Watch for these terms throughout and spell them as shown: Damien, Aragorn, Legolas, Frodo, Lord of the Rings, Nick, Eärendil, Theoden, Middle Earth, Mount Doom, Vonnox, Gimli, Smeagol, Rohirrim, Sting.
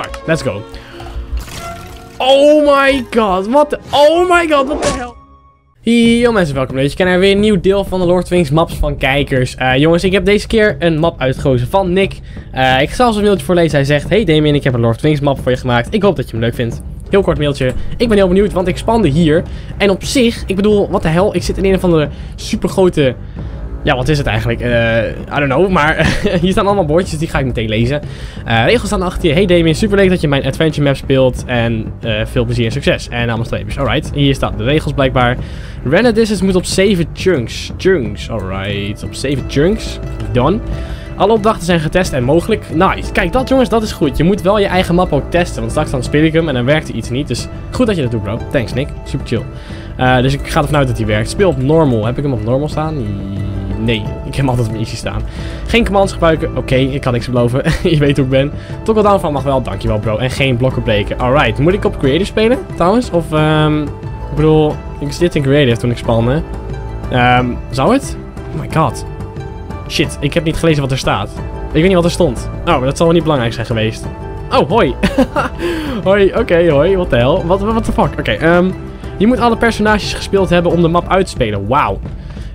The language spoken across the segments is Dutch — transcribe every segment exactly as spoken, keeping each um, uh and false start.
Start. Let's go. Oh my god. Wat de... Oh my god. Wat de hel... Yo mensen, welkom bij deze kanaal. Weer een nieuw deel van de Lord of the Rings maps van kijkers. Uh, jongens, ik heb deze keer een map uitgekozen van Nick. Uh, ik ga zelfs een mailtje voorlezen. Hij zegt: Hey Damien, ik heb een Lord of the Rings map voor je gemaakt. Ik hoop dat je hem leuk vindt. Heel kort mailtje. Ik ben heel benieuwd, want ik spande hier. En op zich, ik bedoel, wat de hel. Ik zit in een of andere supergrote... Ja, wat is het eigenlijk? Uh, I don't know, maar hier staan allemaal bordjes, die ga ik meteen lezen. Uh, regels staan achter je. Hey Damien, super leuk dat je mijn adventure map speelt en uh, veel plezier en succes. En namens Tevens, alright. Hier staan de regels blijkbaar. Random distance moet op zeven chunks. Chunks, alright. Op zeven chunks. Done. Alle opdrachten zijn getest en mogelijk. Nice. Kijk, dat jongens, dat is goed. Je moet wel je eigen map ook testen, want straks dan speel ik hem en dan werkt er iets niet. Dus goed dat je dat doet, bro. Thanks, Nick. Super chill. Uh, dus ik ga ervan uit dat hij werkt. Speel op normal. Heb ik hem op normal staan? Nee, ik heb hem altijd op easy staan. Geen commands gebruiken. Oké, okay, ik kan niks beloven. Je weet hoe ik ben. Toggle down van mag wel. Dankjewel bro. En geen blokken breken. Alright. Moet ik op creative spelen trouwens? Of um, ik bedoel, ik zit in creative toen ik spande. Um, zou het? Oh my god. Shit, ik heb niet gelezen wat er staat. Ik weet niet wat er stond. Oh, dat zal wel niet belangrijk zijn geweest. Oh, hoi. Hoi, oké, okay, hoi. Wat de hel? Wat de fuck? Oké, okay, um, je moet alle personages gespeeld hebben om de map uit te spelen. Wauw.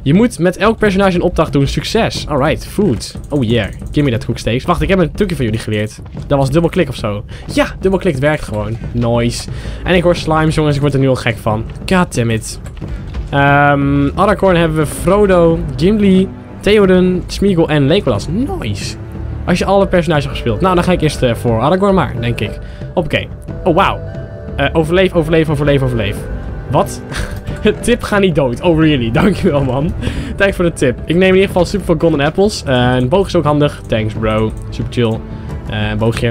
Je moet met elk personage een opdracht doen. Succes. Alright, food. Oh yeah. Give me that cook steaks. Wacht, ik heb een trucje van jullie geleerd. Dat was dubbelklik of zo. Ja, dubbelklik werkt gewoon. Nice. En ik hoor slimes, jongens. Ik word er nu al gek van. Goddammit. Um, Aragorn hebben we Frodo, Gimli, Theoden, Smeagol en Legolas. Nice. Als je alle personages hebt gespeeld. Nou, dan ga ik eerst uh, voor Aragorn maar, denk ik. Hoppakee. Oh, wauw. Uh, overleef, overleef, overleef, overleef. Wat? Tip, ga niet dood. Oh, really? Dankjewel, man. Thanks voor de tip. Ik neem in ieder geval super veel golden apples. Uh, een boog is ook handig. Thanks, bro. Super chill. Uh, een boogje.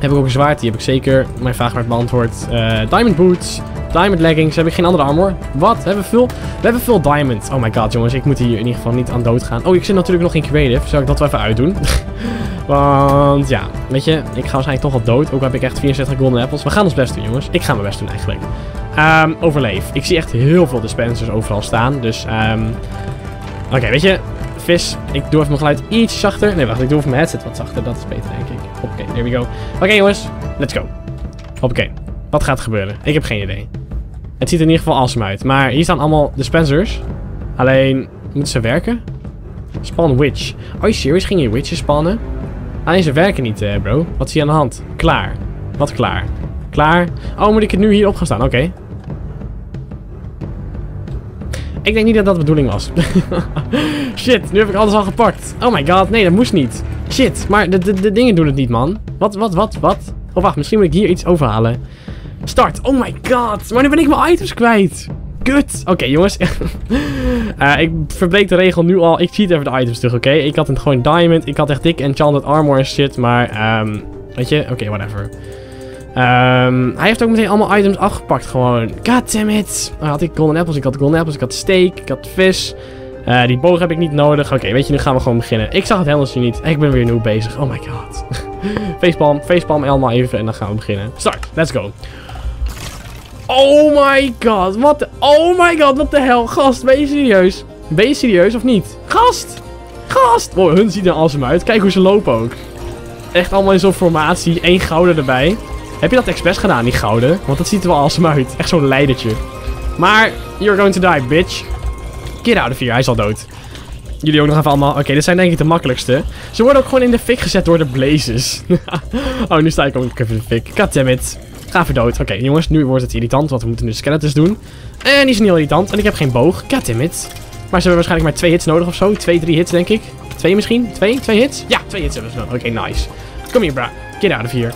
Heb ik ook een zwaard? Die heb ik zeker. Mijn vraag werd beantwoord. Uh, diamond boots. Diamond leggings. Heb ik geen andere armor? Wat? Hebben we veel? We hebben veel diamond. Oh my god, jongens. Ik moet hier in ieder geval niet aan dood gaan. Oh, ik zit natuurlijk nog in creative. Zal ik dat wel even uitdoen? Want ja, weet je. Ik ga waarschijnlijk toch al dood. Ook heb ik echt vierenzestig golden apples. We gaan ons best doen, jongens. Ik ga mijn best doen, eigenlijk. Um, overleef. Ik zie echt heel veel dispensers overal staan. Dus, um... oké, okay, weet je. Vis. Ik doe even mijn geluid iets zachter. Nee, wacht. Ik doe even mijn headset wat zachter. Dat is beter, denk ik. Oké, okay, there we go. Oké, okay, jongens. Let's go. Oké. Wat gaat er gebeuren? Ik heb geen idee. Het ziet er in ieder geval awesome uit. Maar hier staan allemaal dispensers. Alleen, moeten ze werken? Spawn witch. Are you serious? Ging je witches spannen? Alleen ze werken niet, eh, bro. Wat zie je aan de hand? Klaar. Wat klaar? Klaar. Oh, moet ik het nu hierop gaan staan? Oké. Okay. Ik denk niet dat dat de bedoeling was. Shit, nu heb ik alles al gepakt. Oh my god, nee, dat moest niet. Shit, maar de, de, de dingen doen het niet, man. Wat, wat, wat, wat? Oh, wacht, misschien moet ik hier iets overhalen. Start. Oh my god, maar nu ben ik mijn items kwijt. Kut. Oké, okay, jongens. uh, ik verbreek de regel nu al. Ik cheat even de items terug, oké? Okay? Ik had een, gewoon diamond. Ik had echt dik enchanted armor en shit, maar... Um, weet je? Oké, okay, whatever. Um, hij heeft ook meteen allemaal items afgepakt gewoon. Goddammit. Oh, had ik golden apples, ik had golden apples, ik had steak, ik had vis. Uh, die boog heb ik niet nodig. Oké, okay, weet je, nu gaan we gewoon beginnen. Ik zag het helemaal niet. Ik ben weer nieuw bezig. Oh my god. Facepalm, facepalm allemaal even en dan gaan we beginnen. Start, let's go. Oh my god, wat de... Oh my god, wat de hel. Gast, ben je serieus? Ben je serieus of niet? Gast! Gast! Oh, hun ziet er awesome uit. Kijk hoe ze lopen ook. Echt allemaal in zo'n formatie. Eén gouden erbij. Heb je dat expres gedaan, die gouden? Want dat ziet er wel awesome uit. Echt zo'n leidertje. Maar, you're going to die, bitch. Get out of here, hij is al dood. Jullie ook nog even allemaal... Oké, okay, dit zijn denk ik de makkelijkste. Ze worden ook gewoon in de fik gezet door de blazes. Oh, nu sta ik ook even in de fik. Goddammit. Ga voor dood. Oké, okay, jongens, nu wordt het irritant, want we moeten nu skeletons doen. En die is niet heel irritant. En ik heb geen boog. Goddammit. Maar ze hebben waarschijnlijk maar twee hits nodig of zo. Twee, drie hits, denk ik. Twee misschien? Twee? Twee hits? Ja, twee hits hebben ze nodig. Oké, okay, nice. Kom hier, bra. Get out of here.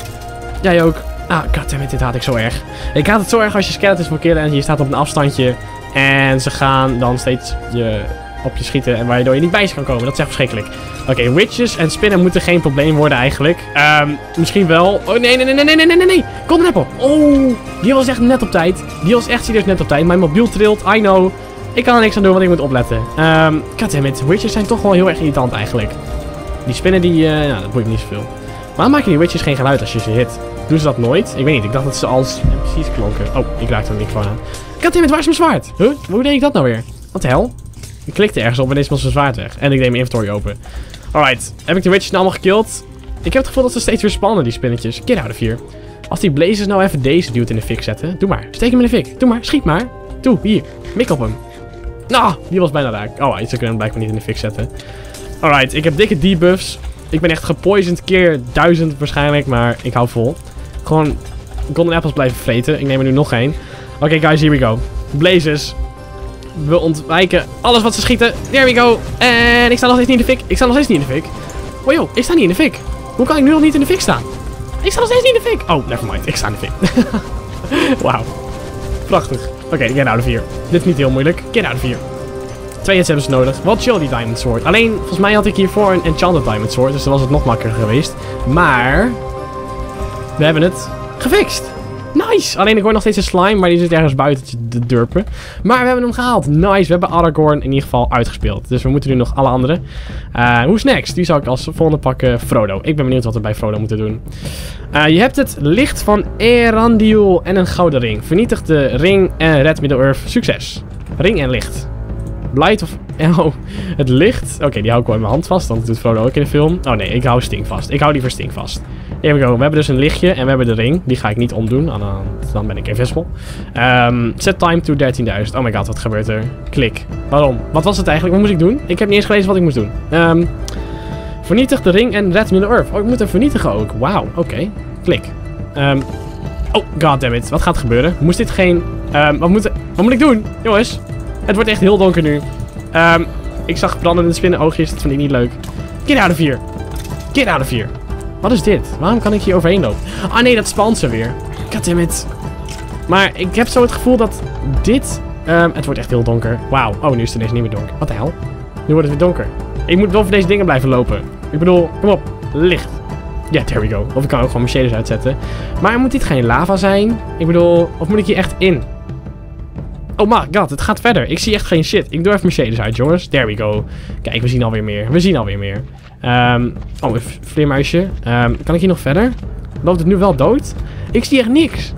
Jij ook. Ah, goddammit, dit haat ik zo erg. Ik haat het zo erg als je skeletons wil killen en je staat op een afstandje. En ze gaan dan steeds je op je schieten en waardoor je niet bij ze kan komen. Dat is echt verschrikkelijk. Oké, okay, witches en spinnen moeten geen probleem worden eigenlijk. Um, misschien wel... Oh, nee, nee, nee, nee, nee, nee, nee. Kom er net op. Oh, die was echt net op tijd. Die was echt serieus net op tijd. Mijn mobiel trilt, I know. Ik kan er niks aan doen, want ik moet opletten. Um, goddammit, witches zijn toch wel heel erg irritant eigenlijk. Die spinnen, die... Uh, nou, dat boeit me niet zoveel. Waarom maken die witches geen geluid als je ze hit? Doen ze dat nooit? Ik weet niet, ik dacht dat ze als precies klonken. Oh, ik raakte er niet van aan. Goddammit, waar is mijn zwaard? Huh? Hoe deed ik dat nou weer? Wat de hel? Ik klikte ergens op en ineens was mijn zwaard weg. En ik deed mijn inventory open. Alright, heb ik de witches nou allemaal gekild? Ik heb het gevoel dat ze steeds weer spannen, die spinnetjes. Get out of here. Als die blazers nou even deze dude in de fik zetten. Doe maar. Steek hem in de fik. Doe maar. Schiet maar. Doe. Hier. Mik op hem. Nou, ah, die was bijna raak. Oh, ze kunnen hem blijkbaar niet in de fik zetten. Alright, ik heb dikke debuffs. Ik ben echt gepoisoned keer duizend waarschijnlijk, maar ik hou vol. Gewoon golden apples blijven vreten. Ik neem er nu nog één. Oké, okay, guys, here we go. Blazers. We ontwijken alles wat ze schieten. There we go. En ik sta nog steeds niet in de fik. Ik sta nog steeds niet in de fik. Oh joh, ik sta niet in de fik. Hoe kan ik nu nog niet in de fik staan? Ik sta nog steeds niet in de fik. Oh, nevermind. Ik sta in de fik. Wauw. Prachtig. Oké, okay, get out of here. Dit is niet heel moeilijk. Get out of here. Twee hits hebben ze nodig. Wel chill die diamond sword. Alleen, volgens mij had ik hiervoor een enchanted diamond sword. Dus dan was het nog makkelijker geweest. Maar we hebben het gefixt. Nice! Alleen ik hoor nog steeds een slime, maar die zit ergens buiten te durpen. Maar we hebben hem gehaald. Nice, we hebben Aragorn in ieder geval uitgespeeld. Dus we moeten nu nog alle anderen. Uh, Who's next? Die zou ik als volgende pakken. Frodo. Ik ben benieuwd wat we bij Frodo moeten doen. Uh, je hebt het licht van Eärendil en een gouden ring. Vernietig de ring en red Middle Earth. Succes. Ring en licht. Light of... Oh, het licht. Oké, okay, die hou ik wel in mijn hand vast, want dat doet Frodo ook in de film. Oh nee, ik hou Sting vast. Ik hou die voor Sting vast. Here we go. We hebben dus een lichtje en we hebben de ring. Die ga ik niet omdoen, dan ben ik invisible. Um, set time to dertienduizend. Oh my god, wat gebeurt er? Klik. Waarom? Wat was het eigenlijk? Wat moest ik doen? Ik heb niet eens gelezen wat ik moest doen. Um, vernietig de ring en red Middle Earth. Oh, ik moet hem vernietigen ook. Wauw, oké. Okay. Klik. Um, oh, goddammit. Wat gaat er gebeuren? Moest dit geen... Um, wat, moet, wat moet ik doen? Jongens. Het wordt echt heel donker nu. Um, ik zag brandende spinnenoogjes. Dat vind ik niet leuk. Get out of here. Get out of here. Wat is dit? Waarom kan ik hier overheen lopen? Ah nee, dat spant ze weer. Goddammit. Maar ik heb zo het gevoel dat dit... Um, het wordt echt heel donker. Wauw. Oh, nu is het ineens niet meer donker. Wat de hel? Nu wordt het weer donker. Ik moet wel voor deze dingen blijven lopen. Ik bedoel, kom op. Licht. Ja, yeah, there we go. Of ik kan ook gewoon mijn shaders uitzetten. Maar moet dit geen lava zijn? Ik bedoel, of moet ik hier echt in? Oh my god, het gaat verder. Ik zie echt geen shit. Ik doe even mijn shaders uit, jongens. There we go. Kijk, we zien alweer meer. We zien alweer meer. Um, oh, een vleermuisje. Um, kan ik hier nog verder? Loopt het nu wel dood? Ik zie echt niks.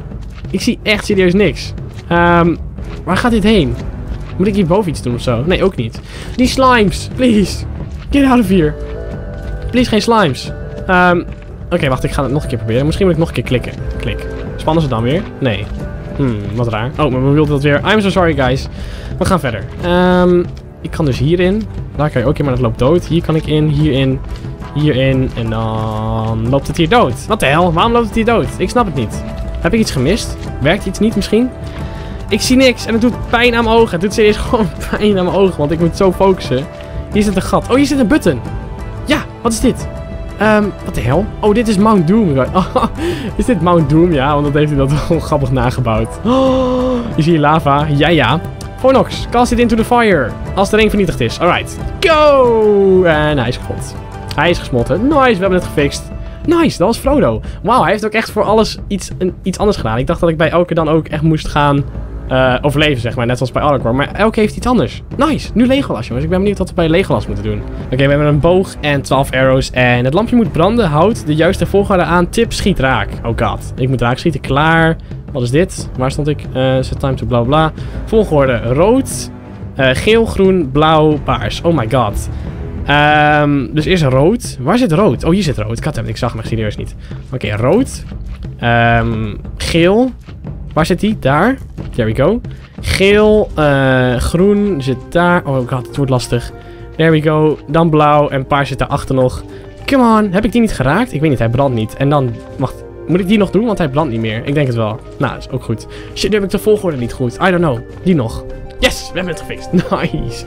Ik zie echt serieus niks. Um, waar gaat dit heen? Moet ik hierboven iets doen of zo? Nee, ook niet. Die slimes, please. Get out of here. Please, geen slimes. Um, Oké, okay, wacht. Ik ga het nog een keer proberen. Misschien moet ik nog een keer klikken. Klik. Spannen ze dan weer? Nee. Hmm, wat raar. Oh, maar we wilden dat weer. I'm so sorry, guys. We gaan verder. Um, ik kan dus hierin. Daar kan je ook in, maar dat loopt dood. Hier kan ik in, hierin, hierin. En dan loopt het hier dood. Wat de hel? Waarom loopt het hier dood? Ik snap het niet. Heb ik iets gemist? Werkt iets niet misschien? Ik zie niks en het doet pijn aan mijn ogen. Het doet serieus gewoon pijn aan mijn ogen, want ik moet zo focussen. Hier zit een gat. Oh, hier zit een button. Ja, wat is dit? Um, wat de hel? Oh, dit is Mount Doom. Oh, is dit Mount Doom? Ja, want dat heeft hij dat wel grappig nagebouwd. Oh, je ziet lava. Ja, ja. Fornox, cast it into the fire. Als de ring vernietigd is. Alright. Go! En hij is kapot. Hij is gesmolten. Nice, we hebben het gefixt. Nice, dat was Frodo. Wauw, hij heeft ook echt voor alles iets, een, iets anders gedaan. Ik dacht dat ik bij elke dan ook echt moest gaan uh, overleven, zeg maar. Net zoals bij Aragorn. Maar elke heeft iets anders. Nice, nu Legolas, jongens. Ik ben benieuwd wat we bij Legolas moeten doen. Oké, okay, we hebben een boog en twaalf arrows. En het lampje moet branden. Houd de juiste volgorde aan. Tip, schiet raak. Oh god, ik moet raak schieten. Klaar. Wat is dit? Waar stond ik? Uh, set time to bla bla. Volgorde. Rood, uh, geel, groen, blauw, paars. Oh my god. Um, dus eerst rood. Waar zit rood? Oh, hier zit rood. Goddammit, ik zag hem serieus niet. Oké, okay, rood. Um, geel. Waar zit die? Daar. There we go. Geel, uh, groen zit daar. Oh god, het wordt lastig. There we go. Dan blauw en paars zit daarachter nog. Come on. Heb ik die niet geraakt? Ik weet niet, hij brandt niet. En dan... Wacht. Moet ik die nog doen? Want hij brandt niet meer. Ik denk het wel. Nou, dat is ook goed. Shit, nu heb ik de volgorde niet goed. I don't know. Die nog. Yes, we hebben het gefixt. Nice.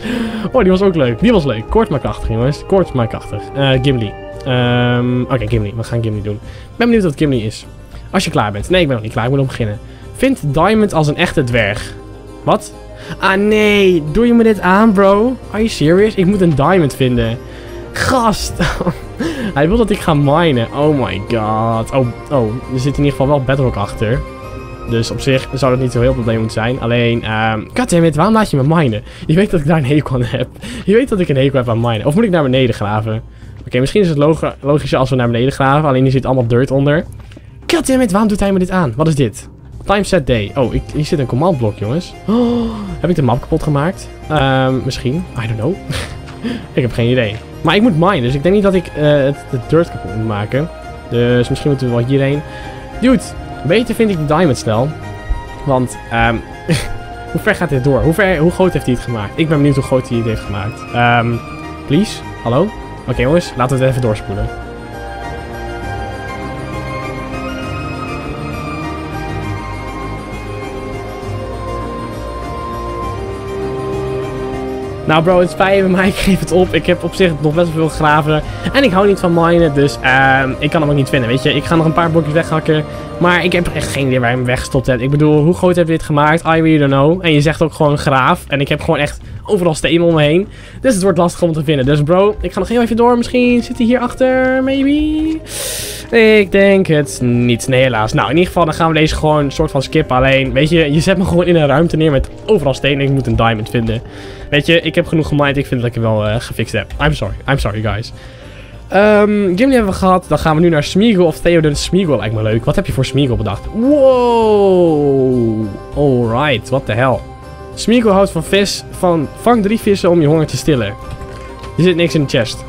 Oh, die was ook leuk. Die was leuk. Kort maar krachtig, jongens. Kort maar krachtig. Uh, Gimli. Um, Oké, okay, Gimli. We gaan Gimli doen. Ik ben benieuwd wat Gimli is. Als je klaar bent. Nee, ik ben nog niet klaar. Ik moet nog beginnen. Vind Diamond als een echte dwerg. Wat? Ah, nee. Doe je me dit aan, bro? Are you serious? Ik moet een diamond vinden. Gast. Hij wil dat ik ga minen. Oh my god. Oh, oh, er zit in ieder geval wel bedrock achter. Dus op zich zou dat niet zo heel probleem moeten zijn. Alleen, um, goddammit, waarom laat je me minen? Je weet dat ik daar een hekel aan heb. Je weet dat ik een hekel heb aan minen. Of moet ik naar beneden graven? Oké, okay, misschien is het log logischer als we naar beneden graven. Alleen hier zit allemaal dirt onder. Goddammit, waarom doet hij me dit aan? Wat is dit? Time set day. Oh, ik, hier zit een command blok, jongens. Oh, heb ik de map kapot gemaakt? Um, misschien. I don't know. Ik heb geen idee. Maar ik moet mine, dus ik denk niet dat ik uh, het, het dirt kapot moet maken. Dus misschien moeten we wel hierheen. Dude, beter vind ik de diamond snel. Want, um, hoe ver gaat dit door? Hoe, ver, hoe groot heeft hij het gemaakt? Ik ben benieuwd hoe groot hij het heeft gemaakt. Um, please? Hallo? Oké okay, jongens, laten we het even doorspoelen. Nou bro, het spijt me, maar ik geef het op. Ik heb op zich nog best wel veel graven. En ik hou niet van minen, dus uh, ik kan hem ook niet vinden, weet je. Ik ga nog een paar blokjes weghakken. Maar ik heb echt geen idee waar je hem weggestopt hebt. Ik bedoel, hoe groot heb je dit gemaakt? I really don't know. En je zegt ook gewoon graaf. En ik heb gewoon echt overal stenen om me heen. Dus het wordt lastig om te vinden. Dus bro, ik ga nog heel even door. Misschien zit hij hierachter, maybe? Ik denk het niet. Nee, helaas. Nou, in ieder geval, dan gaan we deze gewoon een soort van skippen. Alleen, weet je, je zet me gewoon in een ruimte neer met overal stenen. Ik moet een diamond vinden. Weet je, ik heb genoeg gemind. Ik vind dat ik hem wel uh, gefixt heb. I'm sorry. I'm sorry, guys. Um, Gimli hebben we gehad. Dan gaan we nu naar Smeagol of Theoden. Smeagol lijkt me leuk. Wat heb je voor Smeagol bedacht? Wow. Alright, what the hell. Smeagol houdt van vis. Van vang drie vissen om je honger te stillen. Er zit niks in de chest.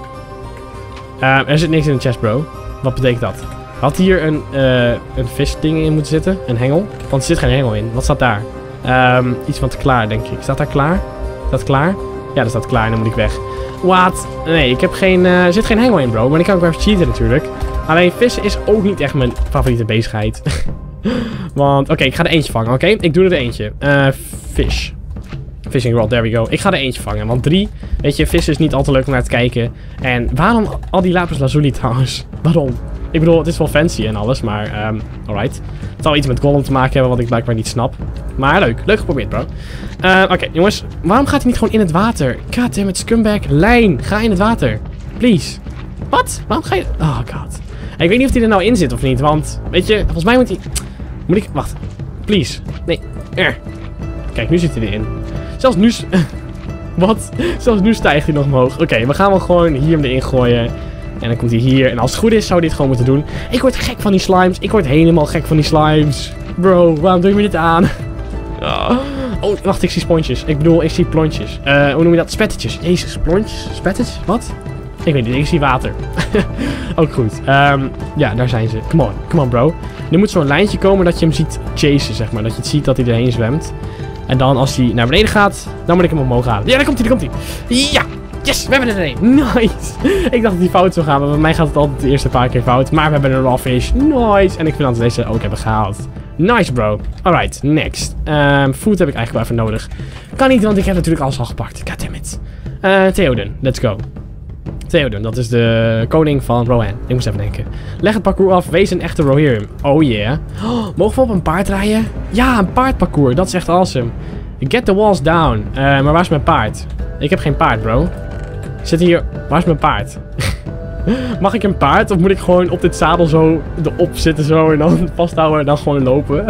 Um, er zit niks in de chest, bro. Wat betekent dat? Had hier een, uh, een visding in moeten zitten? Een hengel? Want er zit geen hengel in. Wat staat daar? Um, iets van te klaar, denk ik. Staat daar klaar? Is dat klaar? Ja, dat staat klaar en dan moet ik weg. Wat? Nee, ik heb geen, uh, er zit geen hengel in, bro. Maar ik kan ook wel even cheaten natuurlijk. Alleen vissen is ook niet echt mijn favoriete bezigheid. Want, oké, okay, ik ga er eentje vangen, oké? Okay? Ik doe er eentje. Uh, fish. Fishing rod, there we go. Ik ga er eentje vangen, want drie, weet je, vissen is niet al te leuk om naar te kijken. En waarom al die lapis lazuli trouwens? Waarom? Ik bedoel, het is wel fancy en alles, maar um, alright. Het zal iets met Gollum te maken hebben, wat ik blijkbaar niet snap. Maar leuk, leuk geprobeerd, bro. Uh, Oké, okay, jongens, waarom gaat hij niet gewoon in het water? Goddammit, scumbag, lijn, ga in het water. Please. Wat? Waarom ga je... Oh god. Ik weet niet of hij er nou in zit of niet, want, weet je, volgens mij moet hij... Moet ik... Wacht. Please. Nee. Er. Kijk, nu zit hij erin. Zelfs nu... Wat? Zelfs nu stijgt hij nog omhoog. Oké, okay, we gaan wel gewoon hier hem erin gooien. En dan komt hij hier. En als het goed is, zou hij dit gewoon moeten doen. Ik word gek van die slimes. Ik word helemaal gek van die slimes. Bro, waarom doe je me dit aan? Oh, wacht. Ik zie sponsjes. Ik bedoel, ik zie plontjes. Uh, hoe noem je dat? Spettetjes. Jezus, plontjes? Spettetjes? Wat? Ik weet niet. Ik zie water. Ook goed. Um, ja, daar zijn ze. Come on. Come on, bro. Er moet zo'n lijntje komen dat je hem ziet chasen, zeg maar. Dat je het ziet dat hij erheen zwemt. En dan als hij naar beneden gaat, dan moet ik hem omhoog halen. Ja, daar komt hij, daar komt hij. Ja, yes, we hebben er een. Nice. Ik dacht dat die fout zou gaan, maar bij mij gaat het altijd de eerste paar keer fout. Maar we hebben een raw fish. Nice. En ik vind dat we deze ook hebben gehaald. Nice, bro. Alright, next. Um, food heb ik eigenlijk wel even nodig. Kan niet, want ik heb natuurlijk alles al gepakt. Goddammit. Uh, Theoden, let's go. Theoden, dat is de koning van Rohan. Ik moest even denken. Leg het parcours af, wees een echte Rohirrim. Oh yeah. Oh, mogen we op een paard rijden? Ja, een paardparcours. Dat is echt awesome. Get the walls down. Uh, maar waar is mijn paard? Ik heb geen paard, bro. Zit hier... Waar is mijn paard? Mag ik een paard? Of moet ik gewoon op dit zadel zo erop zitten zo en dan vasthouden en dan gewoon lopen?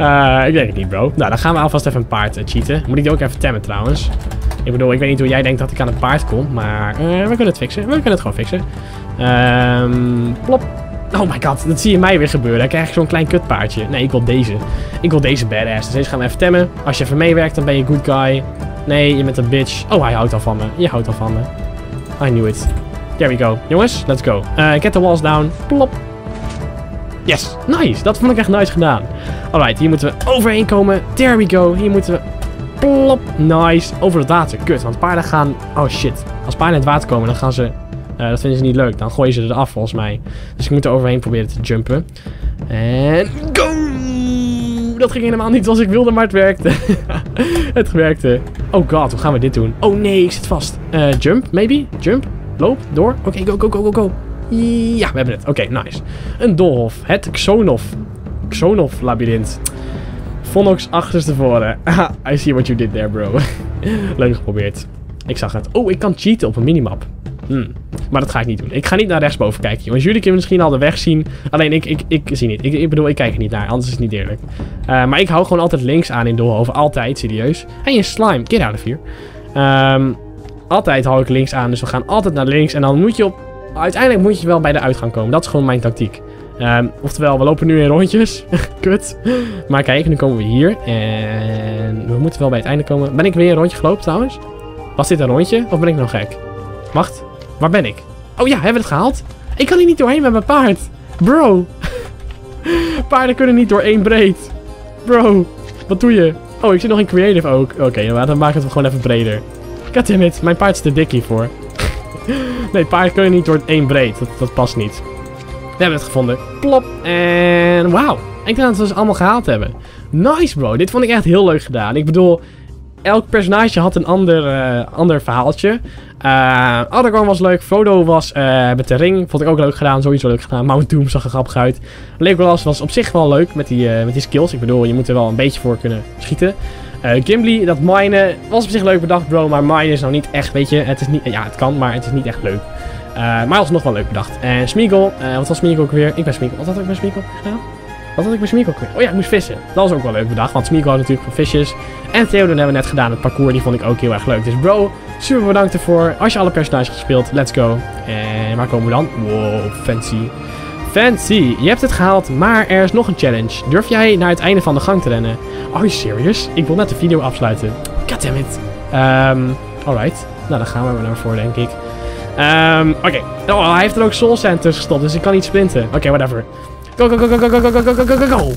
uh, ik denk het niet, bro. Nou, dan gaan we alvast even een paard uh, cheaten. Moet ik die ook even temmen, trouwens. Ik bedoel, ik weet niet hoe jij denkt dat ik aan een paard kom, maar uh, we kunnen het fixen. We kunnen het gewoon fixen. Um, plop. Oh my god, dat zie je mij weer gebeuren. Dan krijg ik zo'n klein kutpaardje. Nee, ik wil deze. Ik wil deze badass. Dus deze gaan we even temmen. Als je even meewerkt, dan ben je good guy. Nee, je bent een bitch. Oh, hij houdt al van me. Je houdt al van me. I knew it. There we go. Jongens, let's go. Uh, get the walls down. Plop. Yes, nice. Dat vond ik echt nice gedaan. Alright, hier moeten we overheen komen. There we go. Hier moeten we... Plop. Nice. Over het water. Kut, want paarden gaan... Oh shit. Als paarden in het water komen, dan gaan ze... Uh, dat vinden ze niet leuk. Dan gooien ze eraf, volgens mij. Dus ik moet er overheen proberen te jumpen. En... Go! Dat ging helemaal niet zoals ik wilde, maar het werkte. Het werkte. Oh god, hoe gaan we dit doen? Oh nee, ik zit vast. Uh, jump, maybe? Jump? Loop? Door? Oké, okay, go, go, go, go, go. Ja, we hebben het. Oké, okay, nice. Een doolhof. Het Xonof. Xonof-labyrinth. Vonnox achterstevoren. Haha, I see what you did there, bro. Leuk geprobeerd. Ik zag het. Oh, ik kan cheaten op een minimap. Hmm. Maar dat ga ik niet doen. Ik ga niet naar rechtsboven kijken, jongens. Jullie kunnen misschien al de weg zien. Alleen ik, ik, ik zie niet. Ik, ik bedoel, ik kijk er niet naar. Anders is het niet eerlijk. Uh, maar ik hou gewoon altijd links aan in doolhoven. Altijd, serieus. En je slime. Get out of here. Um, altijd hou ik links aan. Dus we gaan altijd naar links. En dan moet je op... Uiteindelijk moet je wel bij de uitgang komen. Dat is gewoon mijn tactiek. Um, oftewel, we lopen nu in rondjes. Kut. Maar kijk, nu komen we hier. En we moeten wel bij het einde komen. Ben ik weer een rondje gelopen, trouwens? Was dit een rondje? Of ben ik nou gek? Wacht. Waar ben ik? Oh ja, hebben we het gehaald? Ik kan hier niet doorheen met mijn paard. Bro. Paarden kunnen niet door één breed. Bro. Wat doe je? Oh, ik zit nog in creative ook. Oké, okay, dan maken we het gewoon even breder. Goddammit, mijn paard is te dik hiervoor. Nee, paarden kunnen niet door één breed. Dat, dat past niet. We hebben het gevonden. Plop. En wauw. Ik denk dat we ze allemaal gehaald hebben. Nice bro. Dit vond ik echt heel leuk gedaan. Ik bedoel, elk personage had een ander, uh, ander verhaaltje. Uh, Aragorn was leuk. Frodo was uh, met de ring. Vond ik ook leuk gedaan. Sowieso leuk gedaan. Mount Doom zag er grappig uit. Legolas was op zich wel leuk met die, uh, met die skills. Ik bedoel, je moet er wel een beetje voor kunnen schieten. Uh, Gimli, dat minen was op zich leuk bedacht bro. Maar minen is nou niet echt, weet je. Het is niet, ja, het kan, maar het is niet echt leuk. Uh, maar alsnog wel leuk bedacht. En Smeagol. Uh, wat was Smeagol ook weer? Ik ben Smeagol. Wat had ik met Smeagol gedaan? Wat had ik met Smeagol weer? Oh ja, ik moest vissen. Dat was ook wel leuk bedacht, want Smeagol had natuurlijk voor visjes. En Theoden hebben we net gedaan. Het parcours, die vond ik ook heel erg leuk. Dus bro, super bedankt ervoor. Als je alle personages hebt gespeeld, let's go. En waar komen we dan? Wow, fancy. Fancy. Je hebt het gehaald, maar er is nog een challenge. Durf jij naar het einde van de gang te rennen? Are you serious? Ik wil net de video afsluiten. Goddammit. Um, alright. Nou, dan gaan we er naar voor, denk ik. Um, Oké. Okay. Oh, hij heeft er ook soul sand tussen gestopt, dus ik kan niet sprinten. Oké, okay, whatever. Go, go, go, go, go, go, go, go, go, go, go.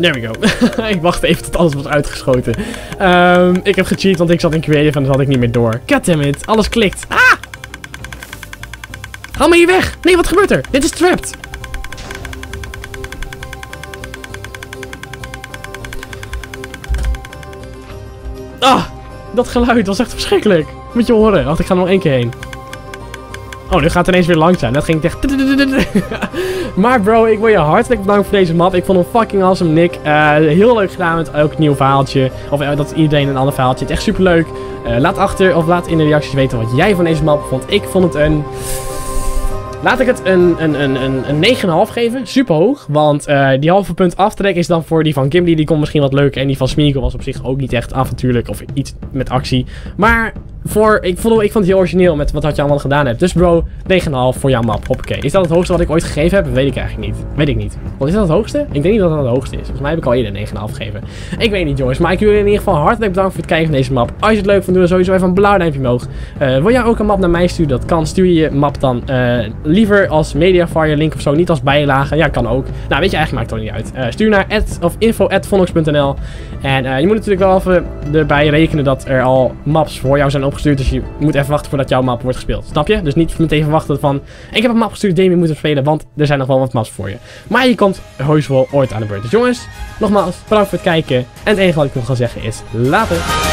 There we go. Ik wacht even tot alles was uitgeschoten. Um, ik heb gecheat, want ik zat in creative en dat had ik niet meer door. Goddammit, alles klikt. Ah! Haal me hier weg! Nee, wat gebeurt er? Dit is trapped! Ah! Dat geluid was echt verschrikkelijk. Moet je horen. Wacht, ik ga nog één keer heen. Oh, nu gaat het ineens weer langzaam. Dat ging echt... Maar bro, ik wil je hartelijk bedanken voor deze map. Ik vond hem fucking awesome, Nick. Uh, heel leuk gedaan met elk nieuw verhaaltje. Of uh, dat iedereen een ander verhaaltje. Het is echt superleuk. Uh, laat achter of laat in de reacties weten wat jij van deze map vond. Ik vond het een... Laat ik het een, een, een, een, een negen komma vijf geven. Super hoog. Want uh, die halve punt aftrek is dan voor die van Gimli. Die kon misschien wat leuker. En die van Smeagol was op zich ook niet echt avontuurlijk. Of iets met actie. Maar voor, ik, vond, ik vond het heel origineel met wat had je allemaal gedaan hebt. Dus bro, negen komma vijf voor jouw map. Hoppakee. Is dat het hoogste wat ik ooit gegeven heb? Weet ik eigenlijk niet. Weet ik niet. Want is dat het hoogste? Ik denk niet dat dat het hoogste is. Volgens mij heb ik al eerder negen komma vijf gegeven. Ik weet niet jongens. Maar ik wil jullie in ieder geval hartelijk bedanken voor het kijken van deze map. Als je het leuk vond, doe dan sowieso even een blauw duimpje omhoog. Uh, wil jij ook een map naar mij sturen? Dat kan. Stuur je je map dan... Uh, Liever als Mediafire link of zo, niet als bijlage. Ja, kan ook. Nou, weet je, eigenlijk maakt het toch niet uit. Uh, stuur naar ad, of info at vonnox punt n l. En uh, je moet natuurlijk wel even erbij rekenen dat er al maps voor jou zijn opgestuurd. Dus je moet even wachten voordat jouw map wordt gespeeld. Snap je? Dus niet meteen verwachten van... Ik heb een map gestuurd, Damien moet hem spelen, want er zijn nog wel wat maps voor je. Maar je komt heus wel ooit aan de beurt. Dus jongens, nogmaals, bedankt voor het kijken. En het enige wat ik nog ga zeggen is, later!